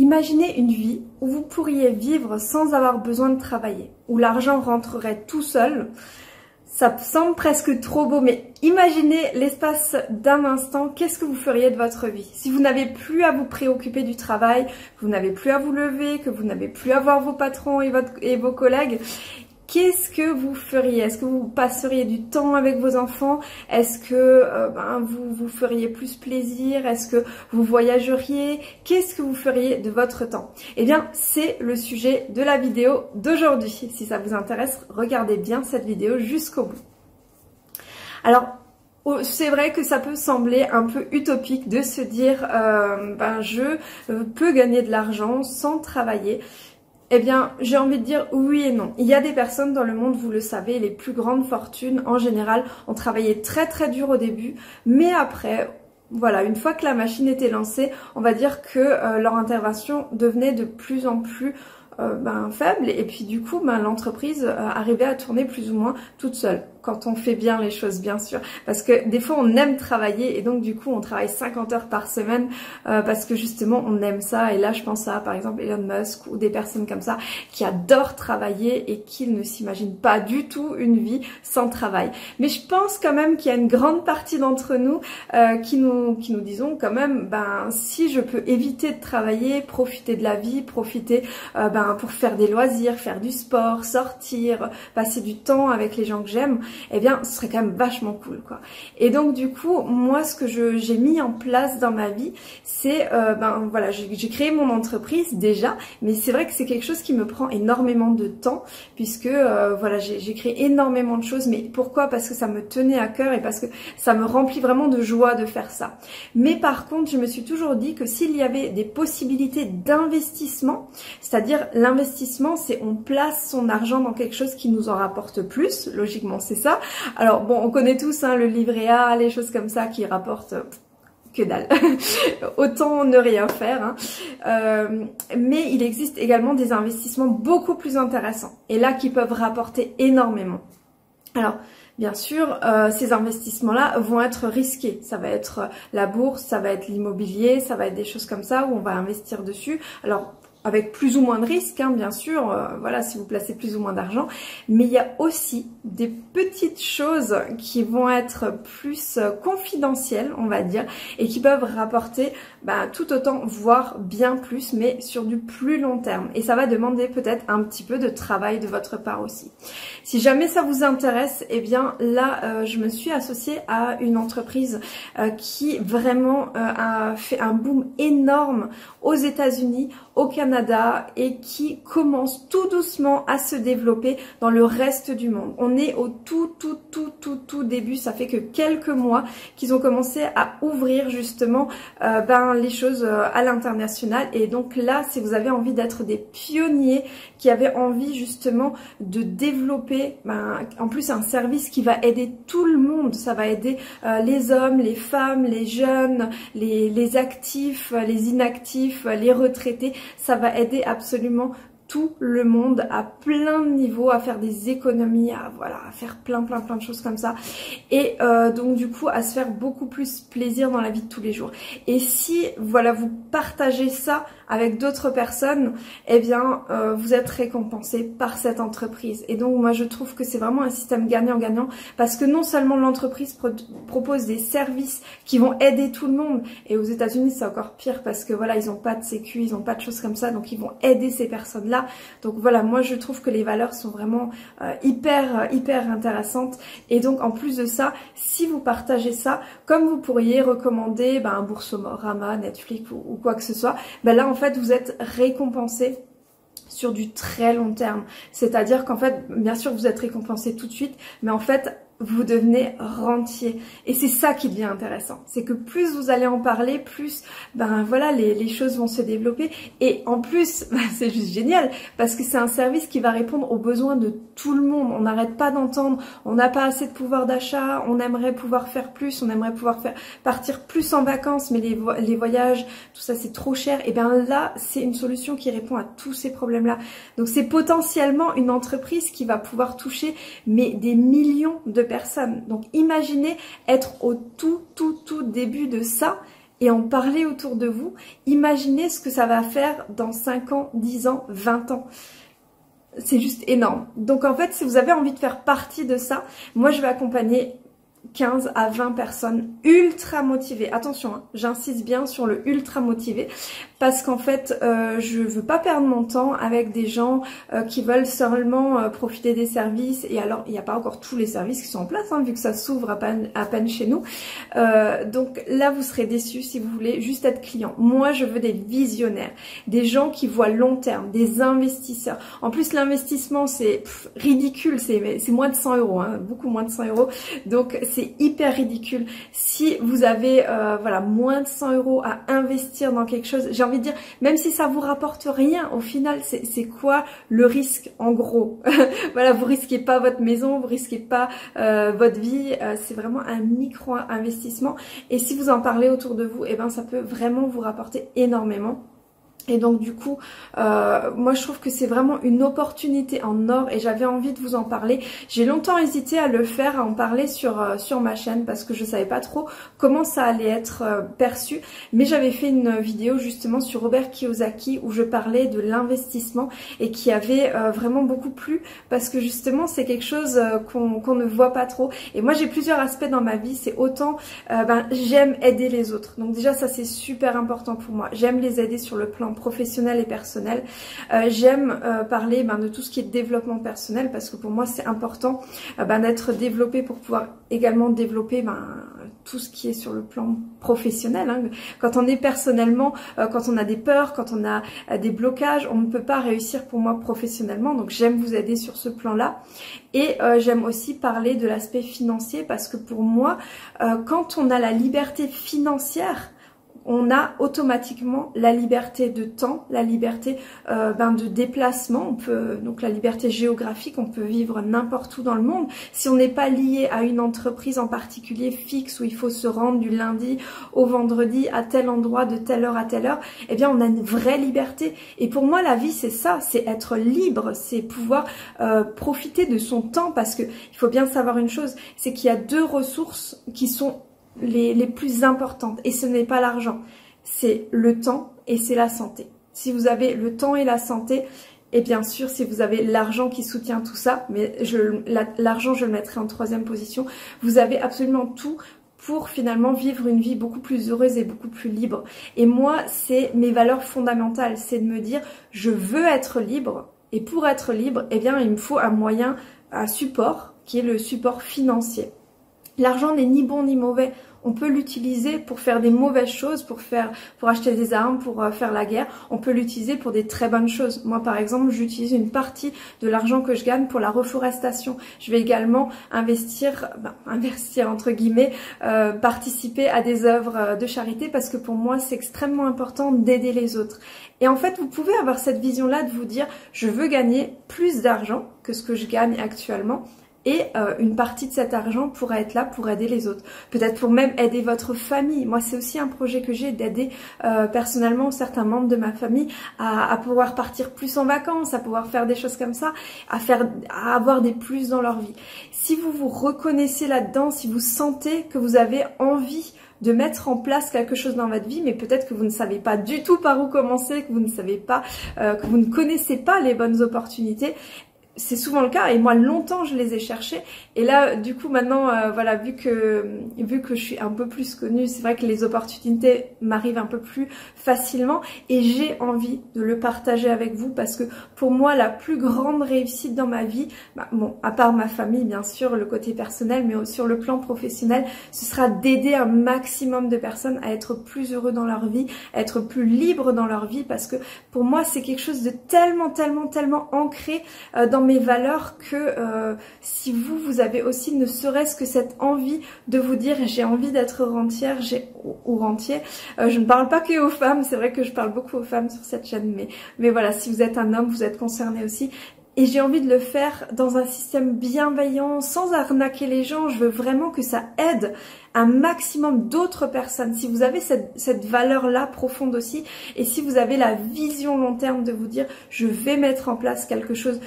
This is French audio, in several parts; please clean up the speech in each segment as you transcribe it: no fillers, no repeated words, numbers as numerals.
Imaginez une vie où vous pourriez vivre sans avoir besoin de travailler, où l'argent rentrerait tout seul. Ça semble presque trop beau, mais imaginez l'espace d'un instant, qu'est-ce que vous feriez de votre vie? Si vous n'avez plus à vous préoccuper du travail, vous n'avez plus à vous lever, que vous n'avez plus à voir vos patrons et vos collègues, qu'est-ce que vous feriez? Est-ce que vous passeriez du temps avec vos enfants? Est-ce que vous vous feriez plus plaisir? Est-ce que vous voyageriez? Qu'est-ce que vous feriez de votre temps? Eh bien, c'est le sujet de la vidéo d'aujourd'hui. Si ça vous intéresse, regardez bien cette vidéo jusqu'au bout. Alors, c'est vrai que ça peut sembler un peu utopique de se dire je peux gagner de l'argent sans travailler. Eh bien, j'ai envie de dire oui et non. Il y a des personnes dans le monde, vous le savez, les plus grandes fortunes, en général, ont travaillé très très dur au début, mais après, voilà, une fois que la machine était lancée, on va dire que leur intervention devenait de plus en plus faible, et puis du coup, l'entreprise arrivait à tourner plus ou moins toute seule, quand on fait bien les choses, bien sûr, parce que des fois on aime travailler et donc du coup on travaille 50 heures par semaine parce que justement on aime ça. Et là je pense à par exemple Elon Musk ou des personnes comme ça qui adorent travailler et qui ne s'imaginent pas du tout une vie sans travail. Mais je pense quand même qu'il y a une grande partie d'entre nous qui nous disons quand même si je peux éviter de travailler, profiter de la vie, profiter pour faire des loisirs, faire du sport, sortir, passer du temps avec les gens que j'aime, eh bien, ce serait quand même vachement cool, quoi. Et donc, du coup, moi, ce que j'ai mis en place dans ma vie, c'est, voilà, j'ai créé mon entreprise déjà, mais c'est vrai que c'est quelque chose qui me prend énormément de temps, puisque, voilà, j'ai créé énormément de choses, mais pourquoi? Parce que ça me tenait à cœur et parce que ça me remplit vraiment de joie de faire ça. Mais par contre, je me suis toujours dit que s'il y avait des possibilités d'investissement, c'est-à-dire l'investissement, c'est on place son argent dans quelque chose qui nous en rapporte plus, logiquement, c'est ça. Alors bon, on connaît tous le livret A, les choses comme ça qui rapportent que dalle. Autant ne rien faire. Mais il existe également des investissements beaucoup plus intéressants et là qui peuvent rapporter énormément. Alors, bien sûr, ces investissements-là vont être risqués. Ça va être la bourse, ça va être l'immobilier, ça va être des choses comme ça où on va investir dessus. Alors, avec plus ou moins de risques, hein, bien sûr, voilà, si vous placez plus ou moins d'argent. Mais il y a aussi des petites choses qui vont être plus confidentielles, on va dire, et qui peuvent rapporter tout autant, voire bien plus, mais sur du plus long terme. Et ça va demander peut-être un petit peu de travail de votre part aussi. Si jamais ça vous intéresse, eh bien là, je me suis associée à une entreprise qui vraiment a fait un boom énorme aux États-Unis, au Canada, et qui commence tout doucement à se développer dans le reste du monde. On est au tout début. Ça fait que quelques mois qu'ils ont commencé à ouvrir justement les choses à l'international. Et donc là, si vous avez envie d'être des pionniers qui avaient envie justement de développer en plus un service qui va aider tout le monde, ça va aider les hommes, les femmes, les jeunes, les actifs, les inactifs, les retraités. Ça va aider absolument tout le monde à plein de niveaux, à faire des économies, à faire plein de choses comme ça. Et donc du coup, à se faire beaucoup plus plaisir dans la vie de tous les jours. Et si voilà, vous partagez ça avec d'autres personnes, eh bien vous êtes récompensé par cette entreprise. Et donc moi je trouve que c'est vraiment un système gagnant-gagnant, parce que non seulement l'entreprise propose des services qui vont aider tout le monde, et aux États-Unis c'est encore pire parce que voilà, ils n'ont pas de sécu, ils n'ont pas de choses comme ça, donc ils vont aider ces personnes-là. Donc voilà, moi je trouve que les valeurs sont vraiment hyper intéressantes. Et donc en plus de ça, si vous partagez ça, comme vous pourriez recommander un Boursorama, Netflix ou quoi que ce soit, là en fait vous êtes récompensé sur du très long terme. C'est-à-dire qu'en fait, bien sûr vous êtes récompensé tout de suite, mais en fait vous devenez rentier. Et c'est ça qui devient intéressant. C'est que plus vous allez en parler, plus voilà, les choses vont se développer. Et en plus, c'est juste génial, parce que c'est un service qui va répondre aux besoins de tout le monde. On n'arrête pas d'entendre, on n'a pas assez de pouvoir d'achat, on aimerait pouvoir faire plus, on aimerait pouvoir partir plus en vacances, mais les voyages, tout ça c'est trop cher. Et bien là, c'est une solution qui répond à tous ces problèmes-là. Donc c'est potentiellement une entreprise qui va pouvoir toucher mais des millions de personnes. Donc imaginez être au tout début de ça et en parler autour de vous. Imaginez ce que ça va faire dans 5 ans, 10 ans, 20 ans. C'est juste énorme. Donc en fait, si vous avez envie de faire partie de ça, moi je vais accompagner 15 à 20 personnes ultra motivées. Attention, hein, j'insiste bien sur le ultra motivé parce qu'en fait, je veux pas perdre mon temps avec des gens qui veulent seulement profiter des services. Et alors, il n'y a pas encore tous les services qui sont en place, hein, vu que ça s'ouvre à peine chez nous. Donc là, vous serez déçus si vous voulez juste être client. Moi, je veux des visionnaires, des gens qui voient long terme, des investisseurs. En plus, l'investissement, c'est ridicule, c'est moins de 100 euros, hein, beaucoup moins de 100 euros. Donc, c'est hyper ridicule. Si vous avez voilà, moins de 100 euros à investir dans quelque chose, j'ai envie de dire, même si ça vous rapporte rien, au final, c'est quoi le risque en gros? Voilà, vous risquez pas votre maison, vous risquez pas votre vie. C'est vraiment un micro-investissement. Et si vous en parlez autour de vous, eh ben, ça peut vraiment vous rapporter énormément. Et donc du coup, moi je trouve que c'est vraiment une opportunité en or et j'avais envie de vous en parler. J'ai longtemps hésité à le faire, à en parler sur ma chaîne parce que je savais pas trop comment ça allait être perçu. Mais j'avais fait une vidéo justement sur Robert Kiyosaki où je parlais de l'investissement et qui avait vraiment beaucoup plu parce que justement c'est quelque chose qu'on ne voit pas trop. Et moi j'ai plusieurs aspects dans ma vie, c'est autant j'aime aider les autres. Donc déjà ça c'est super important pour moi, j'aime les aider sur le plan professionnel et personnel. J'aime parler de tout ce qui est développement personnel parce que pour moi c'est important d'être développé pour pouvoir également développer tout ce qui est sur le plan professionnel, hein. Quand on est personnellement, quand on a des peurs, quand on a des blocages, on ne peut pas réussir pour moi professionnellement. Donc j'aime vous aider sur ce plan-là. Et j'aime aussi parler de l'aspect financier parce que pour moi, quand on a la liberté financière, on a automatiquement la liberté de temps, la liberté de déplacement, on peut, donc la liberté géographique, on peut vivre n'importe où dans le monde. Si on n'est pas lié à une entreprise en particulier fixe où il faut se rendre du lundi au vendredi à tel endroit, de telle heure à telle heure, eh bien on a une vraie liberté. Et pour moi la vie c'est ça, c'est être libre, c'est pouvoir profiter de son temps parce que il faut bien savoir une chose, c'est qu'il y a deux ressources qui sont les plus importantes et ce n'est pas l'argent, c'est le temps et c'est la santé. Si vous avez le temps et la santé, et bien sûr si vous avez l'argent qui soutient tout ça, mais l'argent je le mettrai en 3e position, vous avez absolument tout pour finalement vivre une vie beaucoup plus heureuse et beaucoup plus libre. Et moi c'est mes valeurs fondamentales, c'est de me dire je veux être libre et pour être libre, et bien il me faut un moyen, un support qui est le support financier. L'argent n'est ni bon ni mauvais. On peut l'utiliser pour faire des mauvaises choses, pour acheter des armes, pour faire la guerre. On peut l'utiliser pour des très bonnes choses. Moi, par exemple, j'utilise une partie de l'argent que je gagne pour la reforestation. Je vais également investir entre guillemets, participer à des œuvres de charité parce que pour moi, c'est extrêmement important d'aider les autres. Et en fait, vous pouvez avoir cette vision-là de vous dire, je veux gagner plus d'argent que ce que je gagne actuellement. Et une partie de cet argent pourrait être là pour aider les autres. Peut-être pour même aider votre famille. Moi, c'est aussi un projet que j'ai d'aider personnellement certains membres de ma famille à pouvoir partir plus en vacances, à pouvoir faire des choses comme ça, à avoir des plus dans leur vie. Si vous vous reconnaissez là-dedans, si vous sentez que vous avez envie de mettre en place quelque chose dans votre vie, mais peut-être que vous ne savez pas du tout par où commencer, que vous ne savez pas, que vous ne connaissez pas les bonnes opportunités, c'est souvent le cas et moi longtemps je les ai cherchés et là du coup maintenant voilà vu que je suis un peu plus connue, c'est vrai que les opportunités m'arrivent un peu plus facilement et j'ai envie de le partager avec vous parce que pour moi la plus grande réussite dans ma vie, à part ma famille bien sûr, le côté personnel, mais sur le plan professionnel, ce sera d'aider un maximum de personnes à être plus heureux dans leur vie, à être plus libres dans leur vie parce que pour moi c'est quelque chose de tellement ancré dans mes valeurs que si vous avez aussi ne serait-ce que cette envie de vous dire j'ai envie d'être rentière ou rentier, je ne parle pas que aux femmes, c'est vrai que je parle beaucoup aux femmes sur cette chaîne, mais voilà, si vous êtes un homme vous êtes concerné aussi. Et j'ai envie de le faire dans un système bienveillant, sans arnaquer les gens. Je veux vraiment que ça aide un maximum d'autres personnes. Si vous avez cette valeur-là profonde aussi, et si vous avez la vision long terme de vous dire « je vais mettre en place quelque chose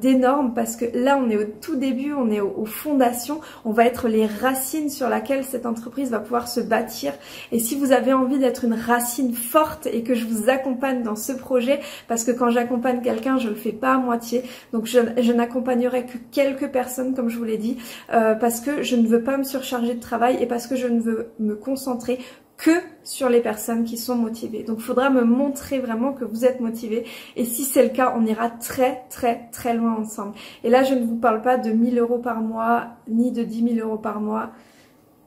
d'énorme » parce que là, on est au tout début, on est aux fondations, on va être les racines sur laquelle cette entreprise va pouvoir se bâtir. Et si vous avez envie d'être une racine forte et que je vous accompagne dans ce projet, parce que quand j'accompagne quelqu'un, je le fais pas à moitié, donc je n'accompagnerai que quelques personnes, comme je vous l'ai dit, parce que je ne veux pas me surcharger de travail et parce que je ne veux me concentrer que sur les personnes qui sont motivées. Donc, il faudra me montrer vraiment que vous êtes motivé. Et si c'est le cas, on ira très, très, très loin ensemble. Et là, je ne vous parle pas de 1 000 euros par mois, ni de 10 000 euros par mois.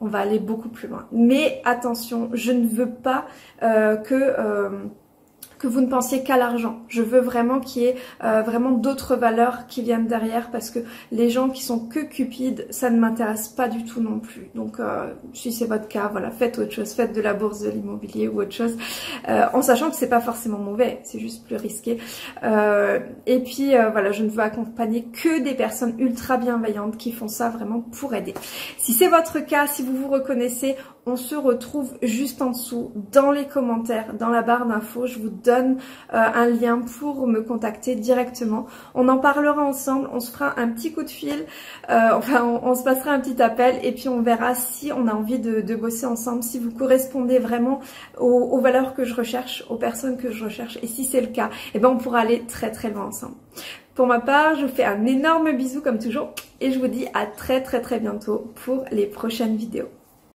On va aller beaucoup plus loin. Mais attention, je ne veux pas que vous ne pensiez qu'à l'argent. Je veux vraiment qu'il y ait vraiment d'autres valeurs qui viennent derrière, parce que les gens qui sont que cupides, ça ne m'intéresse pas du tout non plus. Donc si c'est votre cas, voilà, faites autre chose, faites de la bourse, de l'immobilier ou autre chose, en sachant que c'est pas forcément mauvais, c'est juste plus risqué. Et puis voilà, je ne veux accompagner que des personnes ultra bienveillantes qui font ça vraiment pour aider. Si c'est votre cas, si vous vous reconnaissez, on se retrouve juste en dessous dans les commentaires, dans la barre d'infos. Je vous donne un lien pour me contacter directement. On en parlera ensemble, on se fera un petit coup de fil, enfin on se passera un petit appel et puis on verra si on a envie de bosser ensemble, si vous correspondez vraiment aux valeurs que je recherche, aux personnes que je recherche. Et si c'est le cas, eh ben on pourra aller très très loin ensemble. Pour ma part, je vous fais un énorme bisou comme toujours et je vous dis à très très bientôt pour les prochaines vidéos.